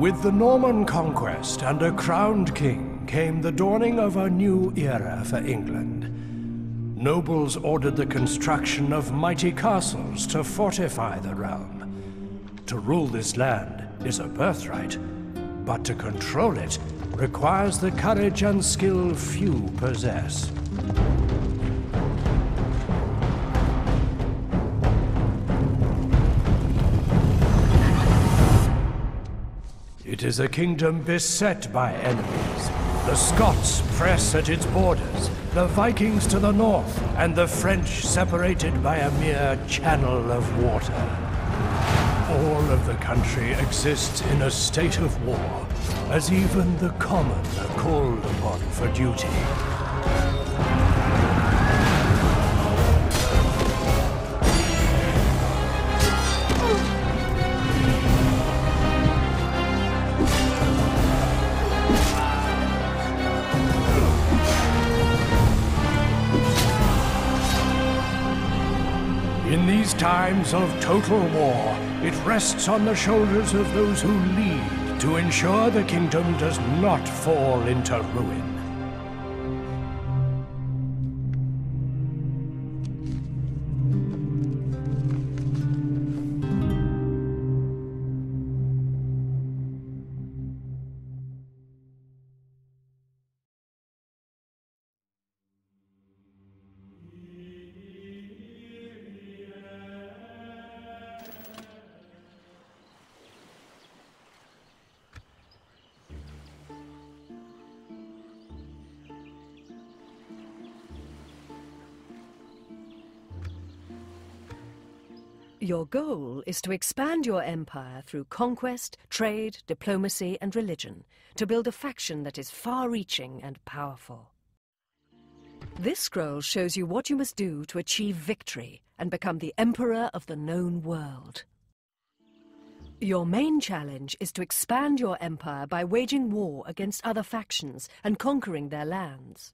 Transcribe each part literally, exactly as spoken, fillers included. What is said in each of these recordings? With the Norman conquest and a crowned king came the dawning of a new era for England. Nobles ordered the construction of mighty castles to fortify the realm. To rule this land is a birthright, but to control it requires the courage and skill few possess. It is a kingdom beset by enemies. The Scots press at its borders, the Vikings to the north, and the French separated by a mere channel of water. All of the country exists in a state of war, as even the common are called upon for duty. In these times of total war, it rests on the shoulders of those who lead to ensure the kingdom does not fall into ruin. Your goal is to expand your empire through conquest, trade, diplomacy, and religion, to build a faction that is far-reaching and powerful. This scroll shows you what you must do to achieve victory and become the emperor of the known world. Your main challenge is to expand your empire by waging war against other factions and conquering their lands.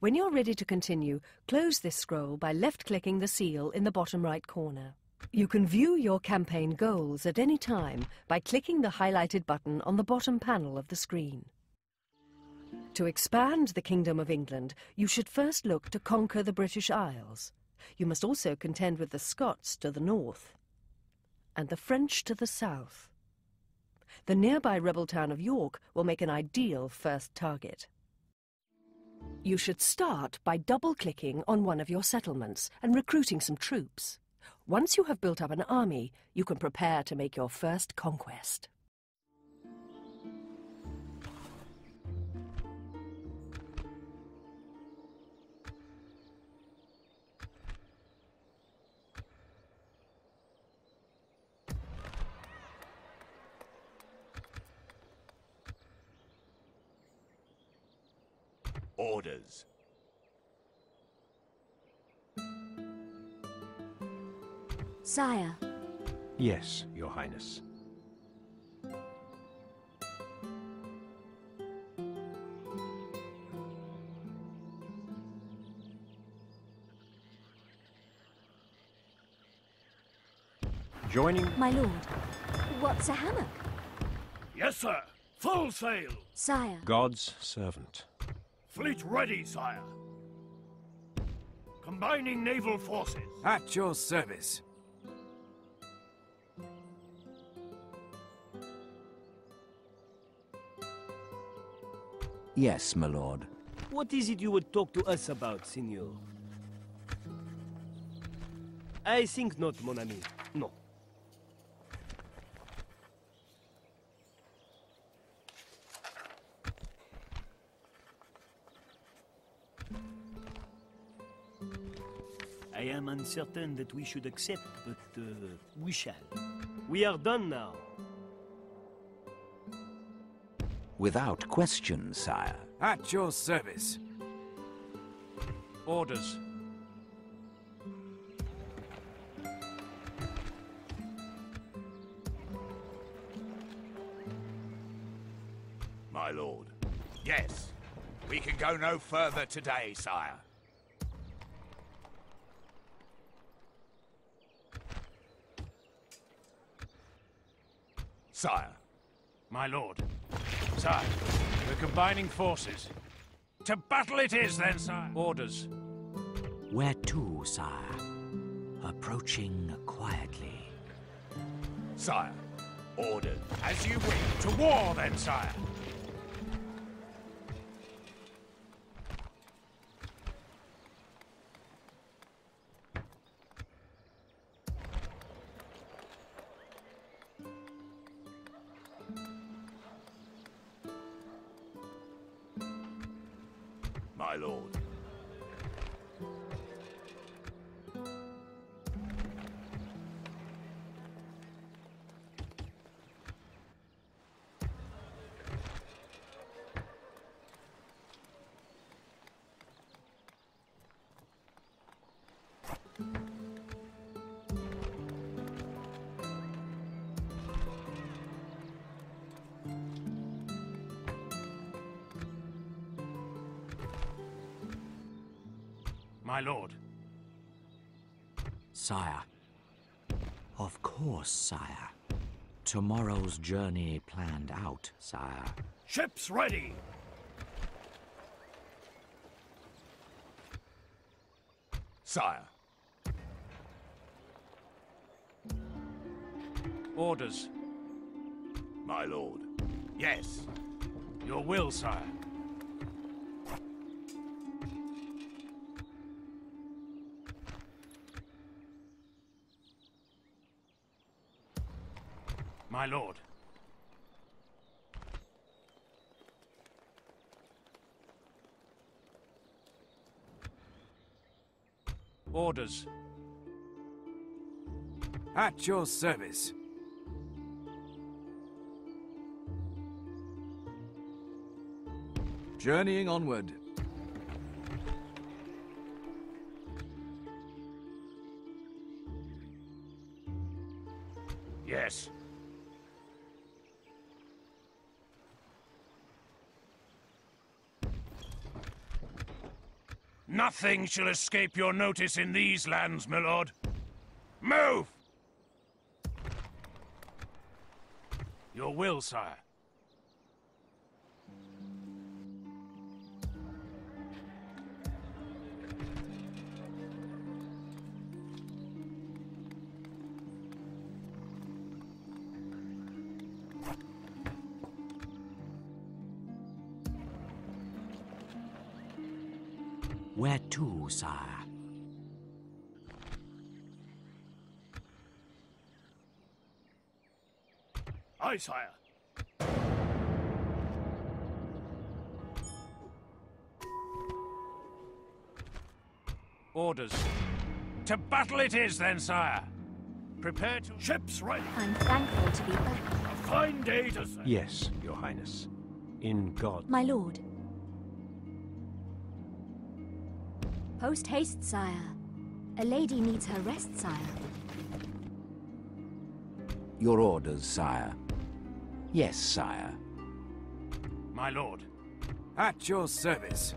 When you're ready to continue, close this scroll by left-clicking the seal in the bottom right corner. You can view your campaign goals at any time by clicking the highlighted button on the bottom panel of the screen. To expand the Kingdom of England, you should first look to conquer the British Isles. You must also contend with the Scots to the north and the French to the south. The nearby rebel town of York will make an ideal first target. You should start by double-clicking on one of your settlements and recruiting some troops. Once you have built up an army, you can prepare to make your first conquest. Orders. Sire. Yes, Your Highness. Joining... My lord, what's a hammock? Yes, sir. Full sail. Sire. God's servant. Fleet ready, sire. Combining naval forces. At your service. Yes, my lord. What is it you would talk to us about, Signor? I think not, mon ami. No. I am uncertain that we should accept, but uh, we shall. We are done now. Without question, sire. At your service. Orders. My lord. Yes. We can go no further today, sire. Sire. my lord. Sire, we're combining forces. To battle it is, then, sire. Orders. Where to, sire? Approaching quietly. Sire, ordered. As you will. To war, then, sire. My lord. My lord. Sire. Of course, sire. Tomorrow's journey planned out, sire. Ships ready! Sire. Orders. My lord. Yes. Your will, sire. My lord. Orders. At your service. Journeying onward. Yes. Nothing shall escape your notice in these lands, my lord. Move! Your will, sire. Where to, sire? Aye, sire. Orders. To battle it is, then, sire. Prepare to... Ships ready. I'm thankful to be back. A fine day to serve. Yes, your highness. In God. My lord. Post haste, sire. A lady needs her rest, sire. Your orders, sire. Yes, sire. My lord. At your service.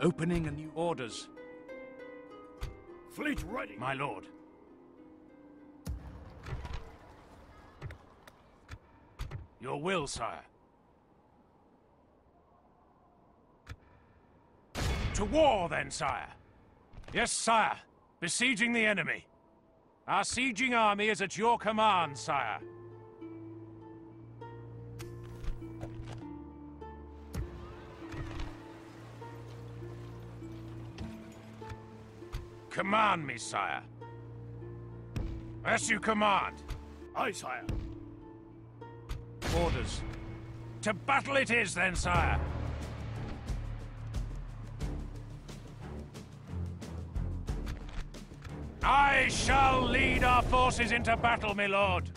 Opening a new... Orders. Fleet ready. My lord. Your will, sire. To war, then, sire. Yes, sire. Besieging the enemy. Our sieging army is at your command, sire. Command me, sire. As you command. Aye, sire. Orders. To battle it is, then, sire. I shall lead our forces into battle, my lord.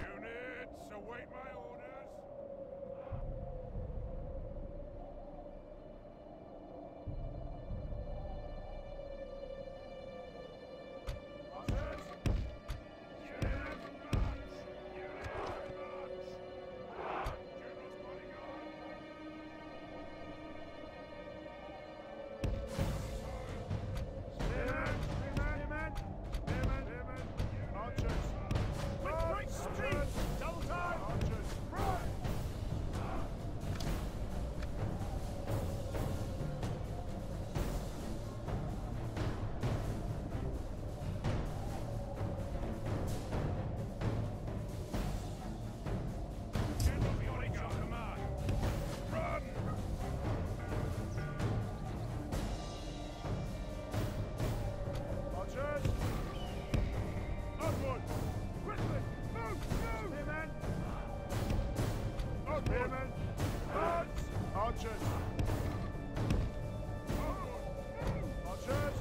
Units, await my orders. Officers. Get out! Archers! Archers!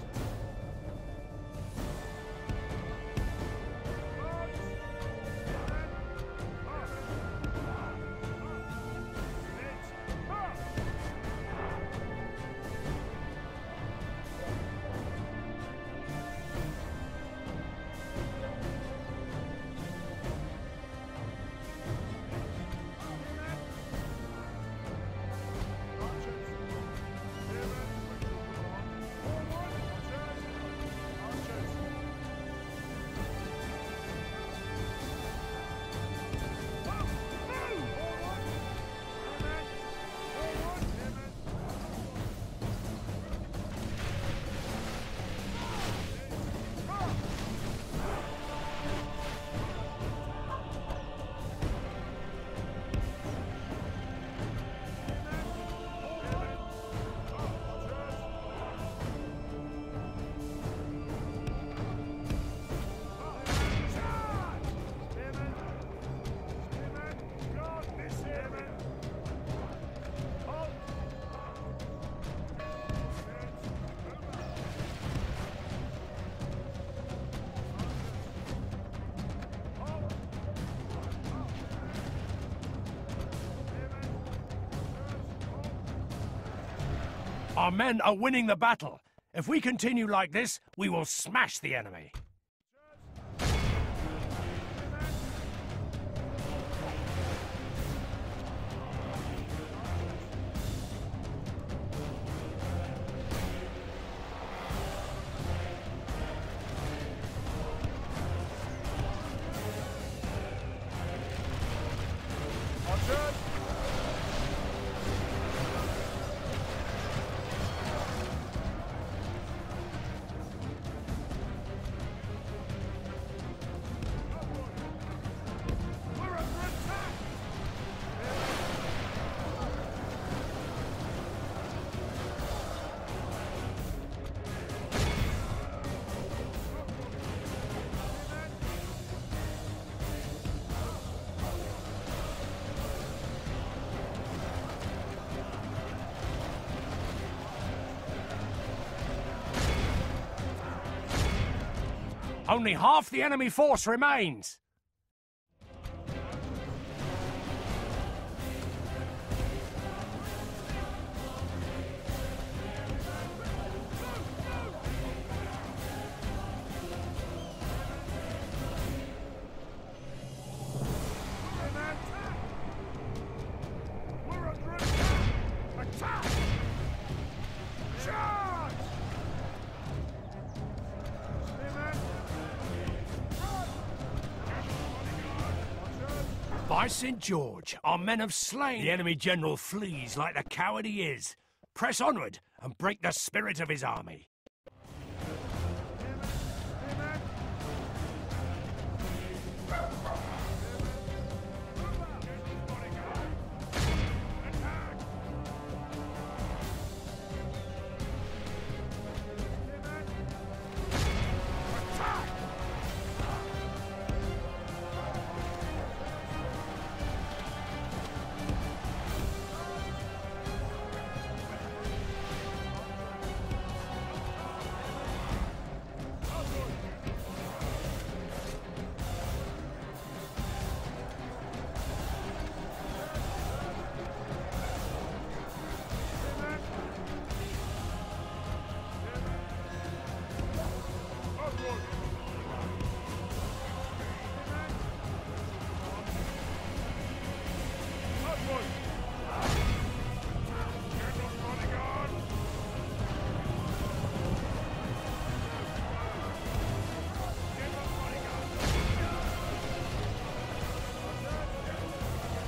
Our men are winning the battle. If we continue like this, we will smash the enemy. Only half the enemy force remains! By Saint George, our men have slain... The enemy general flees like the coward he is. Press onward and break the spirit of his army.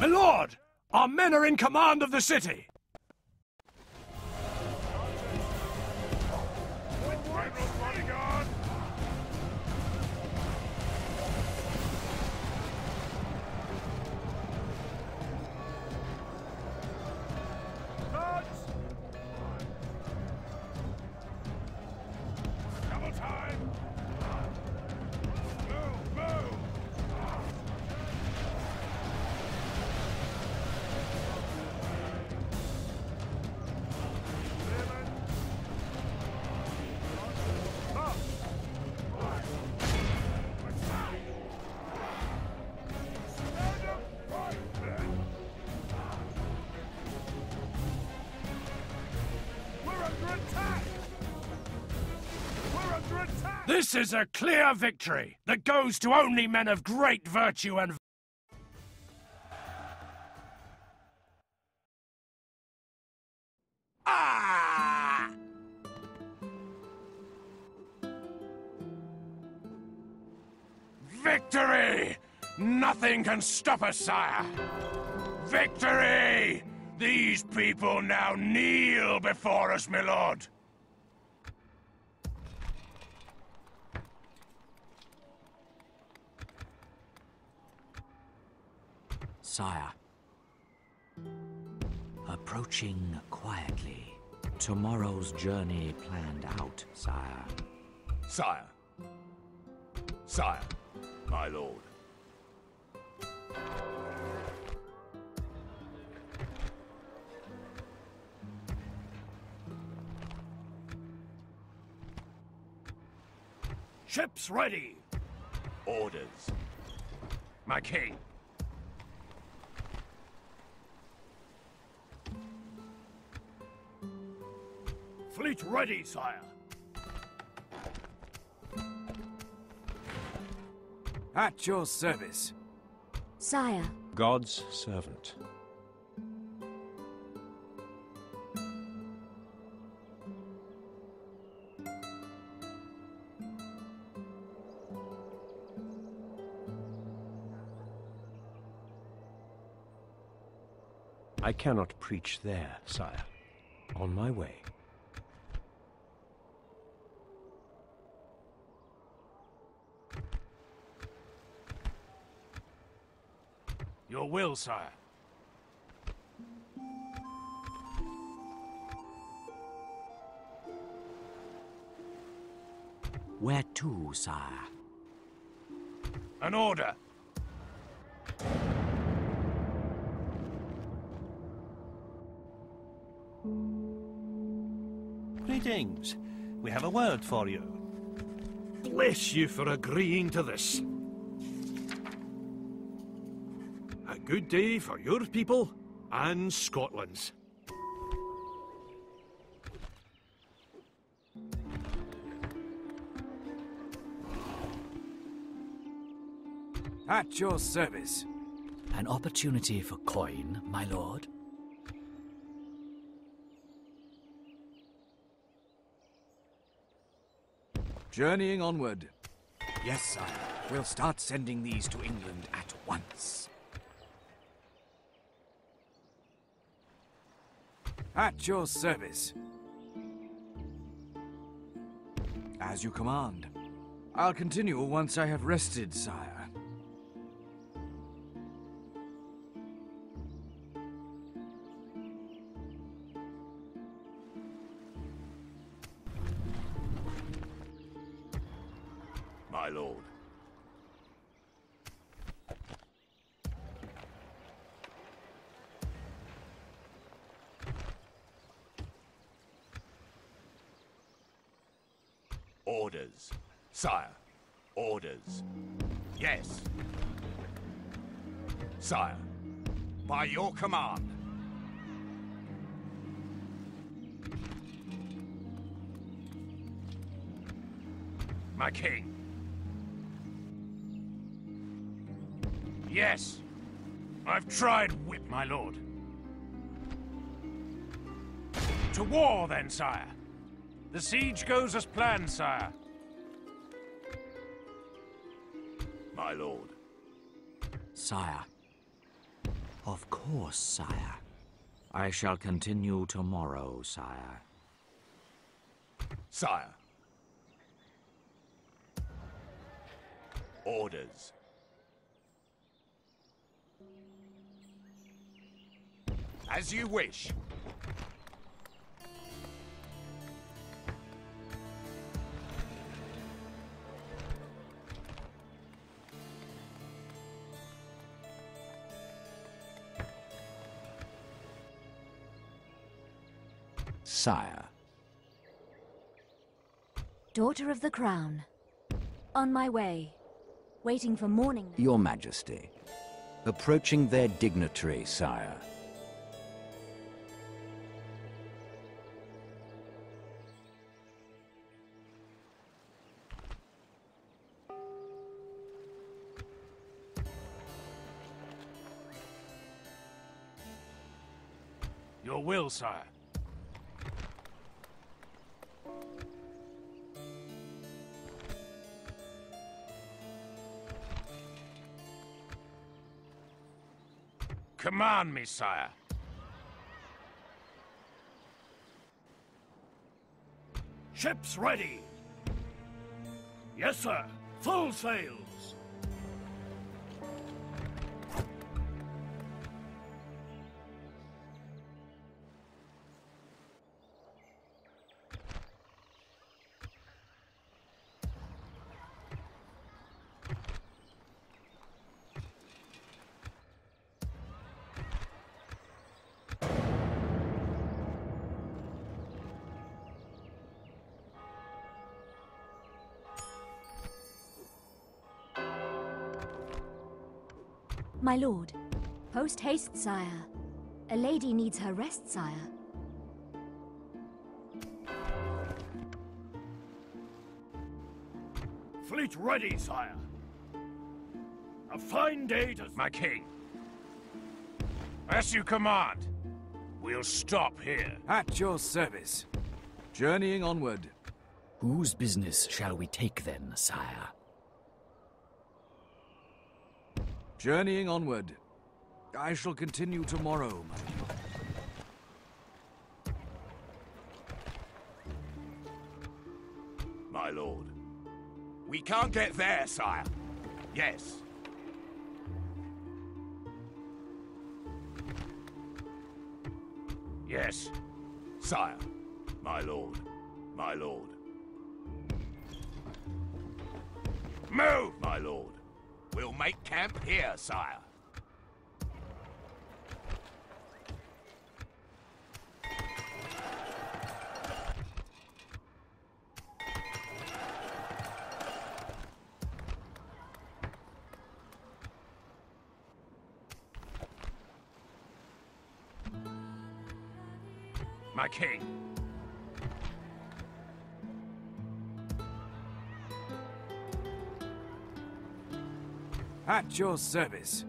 My lord! Our men are in command of the city! This is a clear victory that goes to only men of great virtue and Ah! Victory! Nothing can stop us, sire! Victory! These people now kneel before us, my lord! Sire. Approaching quietly. Tomorrow's journey planned out, sire. Sire. Sire, my lord. Ships ready! Orders. My king. Fleet ready, sire. At your service. Sire. God's servant. I cannot preach there, sire. On my way. Your will, sire. Where to, sire? An order. Greetings. We have a word for you. Bless you for agreeing to this. A good day for your people and Scotland's. At your service. An opportunity for coin, my lord. Journeying onward. Yes, sire. We'll start sending these to England at once. At your service. As you command. I'll continue once I have rested, sire. My lord. Orders. Sire. Orders. Yes. Sire. By your command. My king. Yes. I've tried whip, my lord. To war, then, sire. The siege goes as planned, sire. My lord. Sire. Of course, sire. I shall continue tomorrow, sire. Sire. Orders. As you wish. Sire. Daughter of the Crown. On my way. Waiting for morning. Your Majesty. Approaching their dignitary, sire. Your will, sire. Command me, sire. Ships ready. Yes, sir. Full sails. My lord, post haste, sire. A lady needs her rest, sire. Fleet ready, sire. A fine day does... My king, as you command, we'll stop here. At your service. Journeying onward. Whose business shall we take then, sire? Journeying onward. I shall continue tomorrow, my lord. My lord. We can't get there, sire. Yes. Yes. Sire. My lord. My lord. Move, my lord. We'll make camp here, sire. My king. At your service.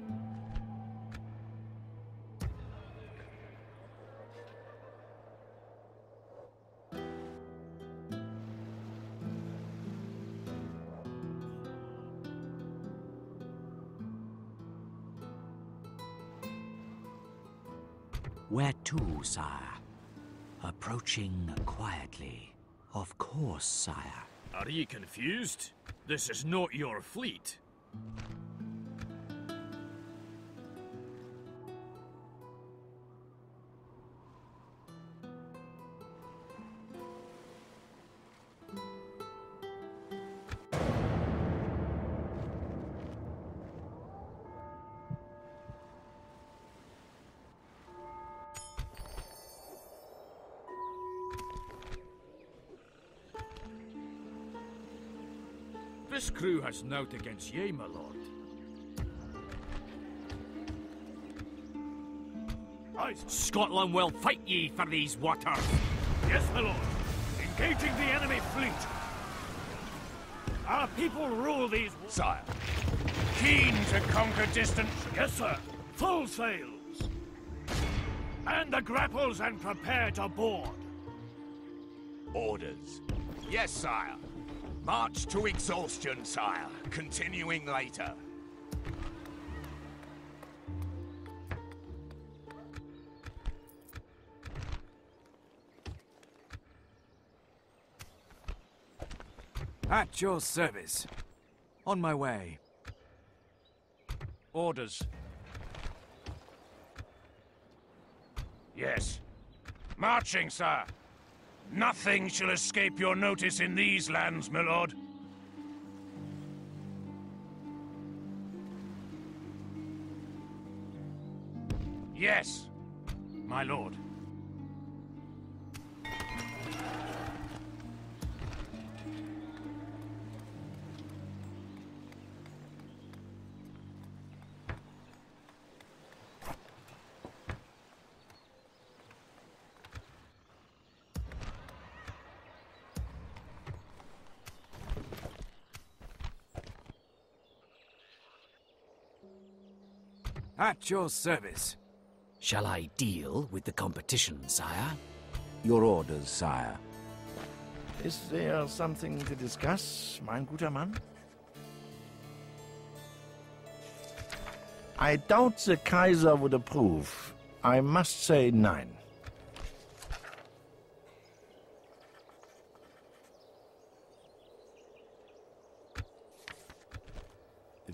Where to, sire? Approaching quietly. Of course, sire. Are ye confused? This is not your fleet. This crew has naught against ye, my lord. Aye, Scotland will fight ye for these waters. Yes, my lord. Engaging the enemy fleet. Our people rule these... Sire. Keen to conquer distance. Yes, sir. Full sails. And the grapples and prepare to board. Orders. Yes, sire. March to exhaustion, sire. Continuing later. At your service. On my way. Orders. Yes. Marching, sir. Nothing shall escape your notice in these lands, my lord. Yes, my lord. At your service. Shall I deal with the competition, sire? Your orders, sire. Is there something to discuss, mein guter Mann? I doubt the Kaiser would approve. I must say nein.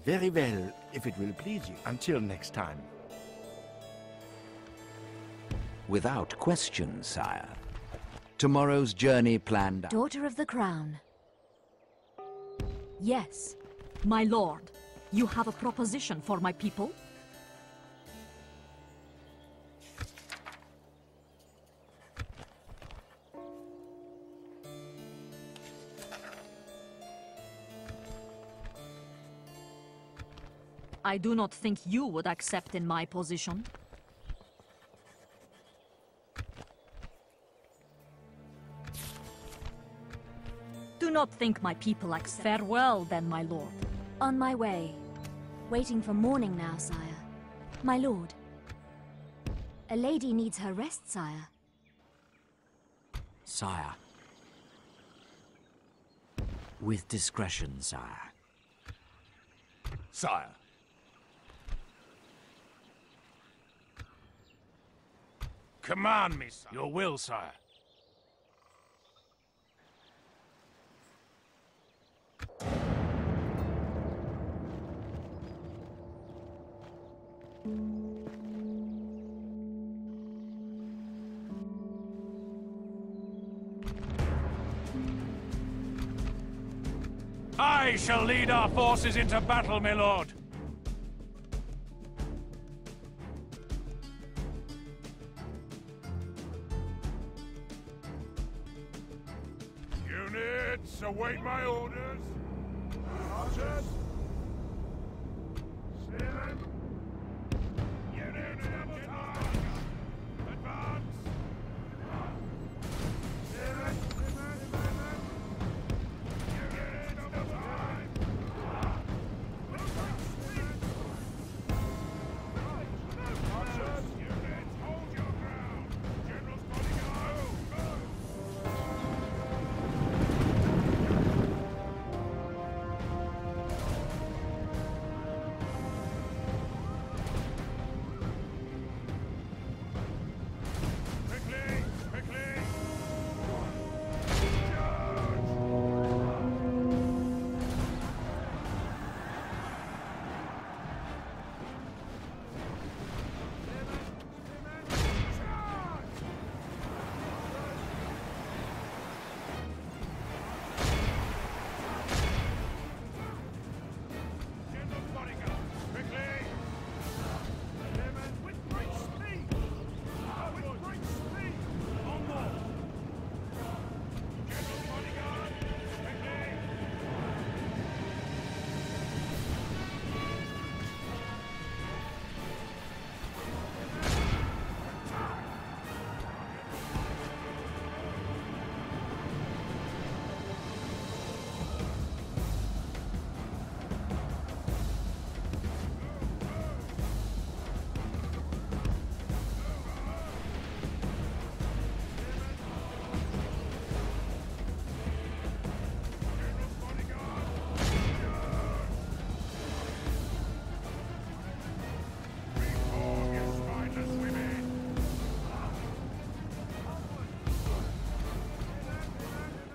Very well, if it will please you. Until next time. Without question, sire. Tomorrow's journey planned out. Daughter of the Crown. Yes, my lord. You have a proposition for my people? I do not think you would accept in my position. Do not think my people accept. Farewell then, my lord. On my way. Waiting for morning now, sire. My lord. A lady needs her rest, sire. Sire. With discretion, sire. Sire. Command me, sire. Your will, sire. I shall lead our forces into battle, my lord. Units, await my orders. Archers. See them. Units, advance. See them.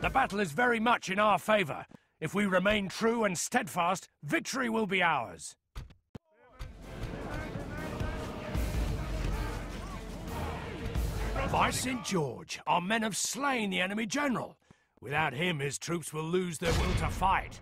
The battle is very much in our favor. If we remain true and steadfast, victory will be ours. By Saint George, our men have slain the enemy general. Without him, his troops will lose their will to fight.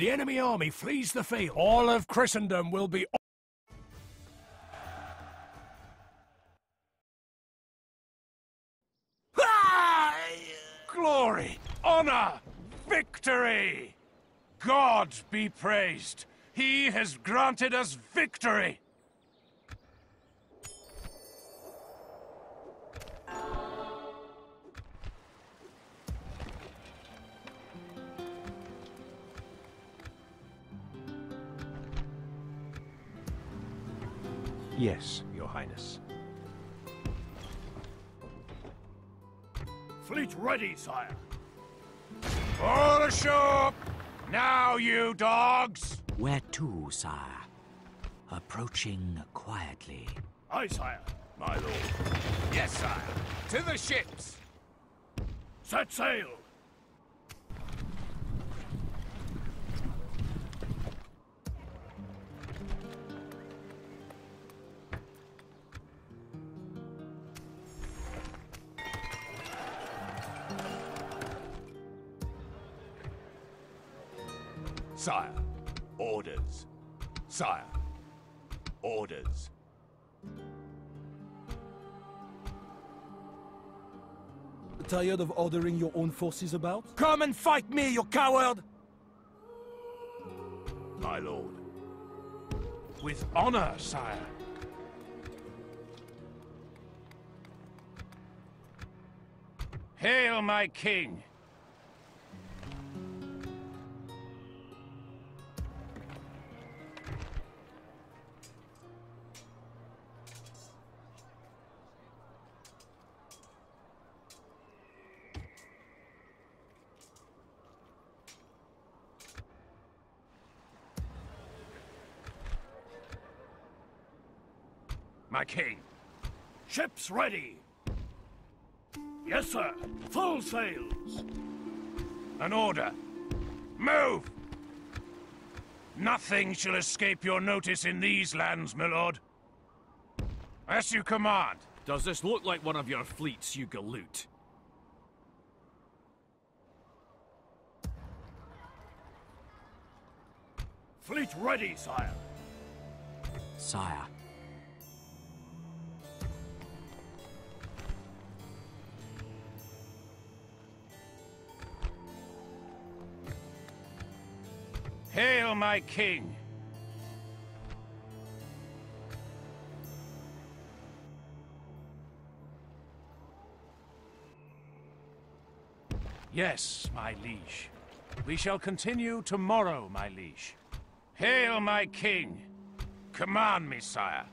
The enemy army flees the field. All of Christendom will be... glory, honor, victory! God be praised! He has granted us victory! Yes, Your Highness. Fleet ready, sire! All ashore! Now, you dogs! Where to, sire? Approaching quietly. Aye, sire. My lord. Yes, sire. To the ships! Set sail! Sire, orders. Sire, orders. Tired of ordering your own forces about? Come and fight me, you coward! My lord. With honor, sire. Hail, my king! My king. Ships ready. Yes, sir. Full sails. An order. Move! Nothing shall escape your notice in these lands, my lord. As you command. Does this look like one of your fleets, you galoot? Fleet ready, sire. Sire. Hail, my king! Yes, my liege. We shall continue tomorrow, my liege. Hail, my king! Command me, sire.